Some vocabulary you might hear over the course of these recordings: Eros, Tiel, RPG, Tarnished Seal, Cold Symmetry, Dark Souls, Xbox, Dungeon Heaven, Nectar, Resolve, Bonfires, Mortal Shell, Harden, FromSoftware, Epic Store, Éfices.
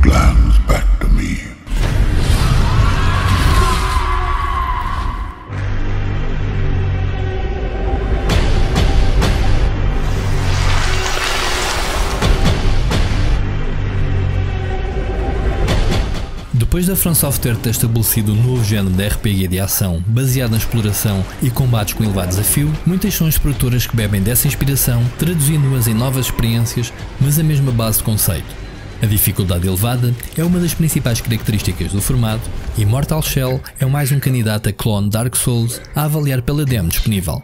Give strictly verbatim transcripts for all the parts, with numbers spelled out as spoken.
glands back to me. Depois da FromSoftware ter estabelecido um novo género de R P G de ação, baseado na exploração e combates com elevado desafio, muitas são as produtoras que bebem dessa inspiração, traduzindo-as em novas experiências, mas a mesma base de conceito. A dificuldade elevada é uma das principais características do formato, e Mortal Shell é mais um candidato a clone Dark Souls a avaliar pela demo disponível.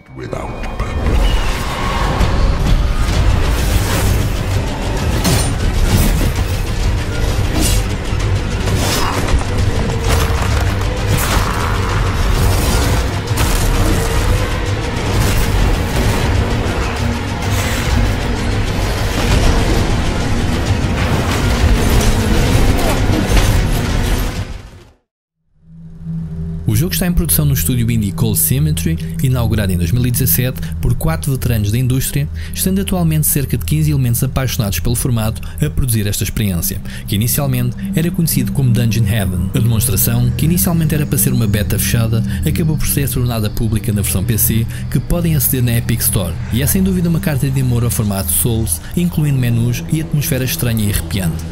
O jogo está em produção no estúdio indie Cold Symmetry, inaugurado em dois mil e dezassete por quatro veteranos da indústria, estando atualmente cerca de quinze elementos apaixonados pelo formato a produzir esta experiência, que inicialmente era conhecido como Dungeon Heaven. A demonstração, que inicialmente era para ser uma beta fechada, acabou por ser tornada pública na versão P C, que podem aceder na Epic Store, e é sem dúvida uma carta de amor ao formato Souls, incluindo menus e atmosfera estranha e arrepiante.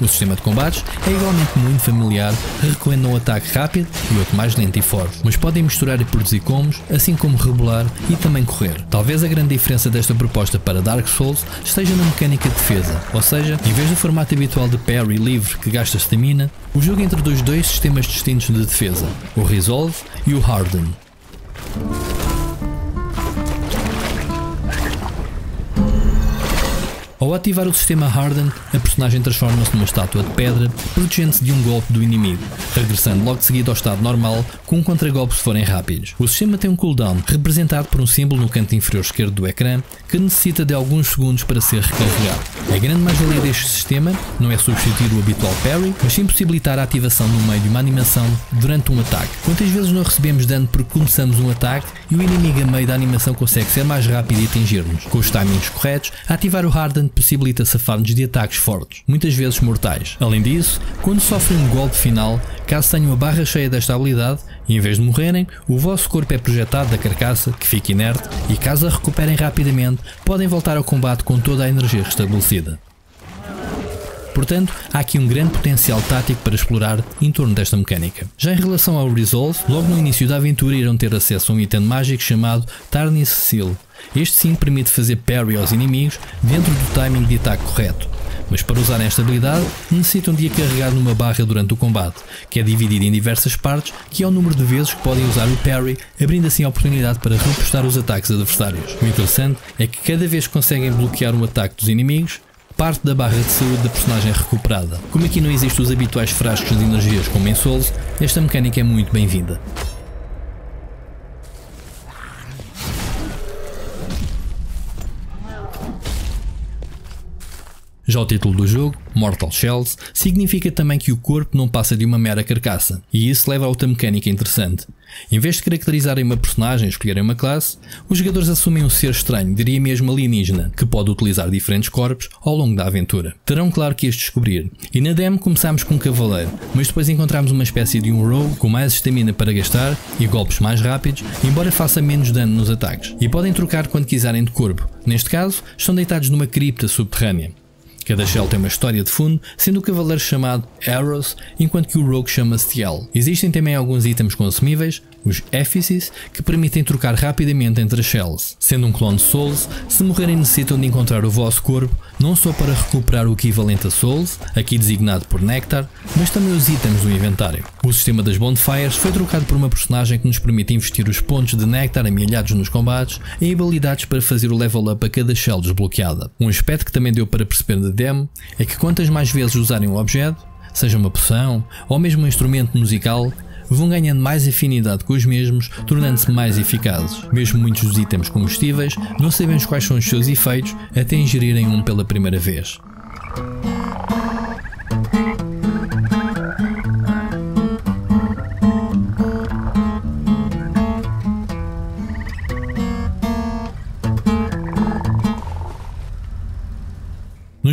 O sistema de combates é igualmente muito familiar, recorrendo a um ataque rápido e outro mais lento e forte, mas podem misturar e produzir combos, assim como rebolar e também correr. Talvez a grande diferença desta proposta para Dark Souls esteja na mecânica de defesa, ou seja, em vez do formato habitual de parry livre que gasta stamina, o jogo introduz dois sistemas distintos de defesa, o Resolve e o Harden. Ao ativar o sistema Harden, a personagem transforma-se numa estátua de pedra, protegendo-se de um golpe do inimigo, regressando logo de seguida ao estado normal, com um contragolpe se forem rápidos. O sistema tem um cooldown, representado por um símbolo no canto inferior esquerdo do ecrã, que necessita de alguns segundos para ser recarregado. A grande mais-valia deste sistema não é substituir o habitual parry, mas sim possibilitar a ativação no meio de uma animação durante um ataque. Quantas vezes não recebemos dano porque começamos um ataque e o inimigo a meio da animação consegue ser mais rápido e atingir-nos? Com os timings corretos, ativar o Harden possibilita safar-nos de ataques fortes, muitas vezes mortais. Além disso, quando sofrem um golpe final, caso tenham a barra cheia desta habilidade, em vez de morrerem, o vosso corpo é projetado da carcaça, que fica inerte, e caso a recuperem rapidamente, podem voltar ao combate com toda a energia restabelecida. Portanto, há aqui um grande potencial tático para explorar em torno desta mecânica. Já em relação ao Resolve, logo no início da aventura irão ter acesso a um item mágico chamado Tarnished Seal. Este sim permite fazer parry aos inimigos dentro do timing de ataque correto, mas para usar esta habilidade necessitam de a carregar numa barra durante o combate, que é dividida em diversas partes, que é o número de vezes que podem usar o parry, abrindo assim a oportunidade para repostar os ataques adversários. O interessante é que cada vez que conseguem bloquear um ataque dos inimigos, parte da barra de saúde da personagem é recuperada. Como aqui não existem os habituais frascos de energias como em Souls, esta mecânica é muito bem-vinda. Já o título do jogo, Mortal Shells, significa também que o corpo não passa de uma mera carcaça, e isso leva a outra mecânica interessante. Em vez de caracterizarem uma personagem e escolherem uma classe, os jogadores assumem um ser estranho, diria mesmo alienígena, que pode utilizar diferentes corpos ao longo da aventura. Terão claro que este descobrir, e na demo começámos com um cavaleiro, mas depois encontramos uma espécie de um rogue com mais estamina para gastar e golpes mais rápidos, embora faça menos dano nos ataques, e podem trocar quando quiserem de corpo, neste caso estão deitados numa cripta subterrânea. Cada shell tem uma história de fundo, sendo o cavaleiro chamado Eros, enquanto que o rogue chama-se Tiel. Existem também alguns itens consumíveis, os Éfices, que permitem trocar rapidamente entre as shells. Sendo um clone de Souls, se morrerem necessitam de encontrar o vosso corpo, não só para recuperar o equivalente a Souls, aqui designado por Nectar, mas também os itens do inventário. O sistema das Bonfires foi trocado por uma personagem que nos permite investir os pontos de Nectar amelhados nos combates em habilidades para fazer o level up a cada shell desbloqueada. Um aspecto que também deu para perceber de demo é que quantas mais vezes usarem um objeto, seja uma poção ou mesmo um instrumento musical, vão ganhando mais afinidade com os mesmos, tornando-se mais eficazes. Mesmo muitos dos itens comestíveis, não sabemos quais são os seus efeitos até ingerirem um pela primeira vez.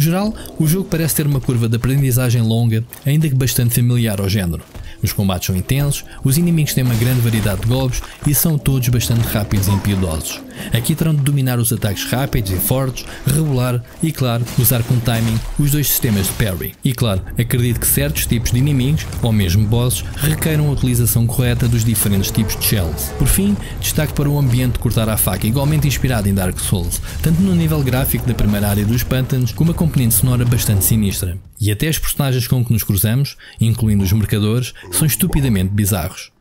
geral, o jogo parece ter uma curva de aprendizagem longa, ainda que bastante familiar ao género. Os combates são intensos, os inimigos têm uma grande variedade de golpes e são todos bastante rápidos e impiedosos. Aqui terão de dominar os ataques rápidos e fortes, rebolar e, claro, usar com timing os dois sistemas de parry. E, claro, acredito que certos tipos de inimigos, ou mesmo bosses, requerem a utilização correta dos diferentes tipos de shells. Por fim, destaque para o ambiente de cortar à faca, igualmente inspirado em Dark Souls, tanto no nível gráfico da primeira área dos pântanos, como a componente sonora bastante sinistra. E até os personagens com que nos cruzamos, incluindo os mercadores, são estupidamente bizarros.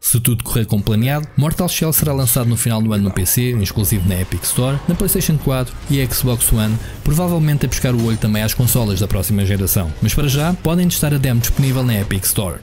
Se tudo correr como planeado, Mortal Shell será lançado no final do ano no P C, exclusivo na Epic Store, na PlayStation quatro e Xbox One, provavelmente a pescar o olho também às consolas da próxima geração. Mas para já, podem testar a demo disponível na Epic Store.